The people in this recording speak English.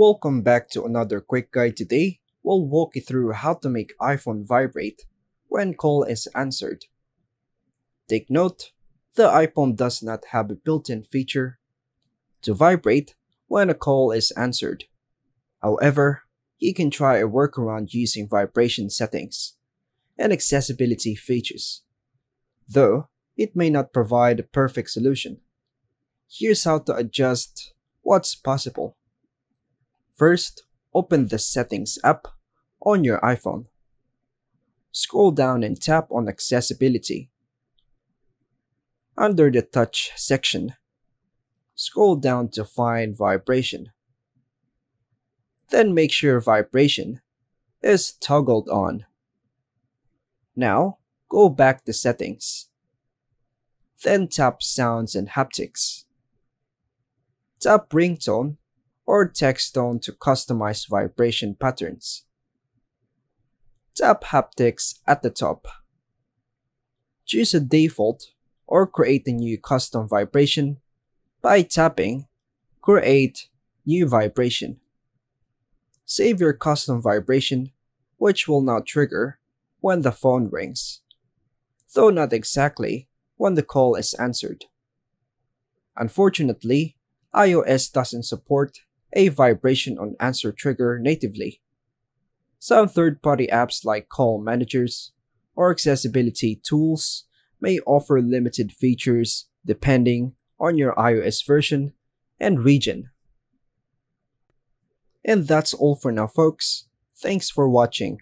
Welcome back to another quick guide. Today, we'll walk you through how to make iPhone vibrate when call is answered. Take note, the iPhone does not have a built-in feature to vibrate when a call is answered. However, you can try a workaround using vibration settings and accessibility features, though it may not provide a perfect solution. Here's how to adjust what's possible. First, open the Settings app on your iPhone. Scroll down and tap on Accessibility. Under the Touch section, scroll down to find Vibration. Then make sure Vibration is toggled on. Now, go back to Settings. Then tap Sounds and Haptics. Tap Ringtone or text tone to customize vibration patterns. Tap Haptics at the top. Choose a default or create a new custom vibration by tapping Create New Vibration. Save your custom vibration, which will now trigger when the phone rings, though not exactly when the call is answered. Unfortunately, iOS doesn't support a vibration on answer trigger natively. Some third-party apps like call managers or accessibility tools may offer limited features depending on your iOS version and region. And that's all for now, folks. Thanks for watching.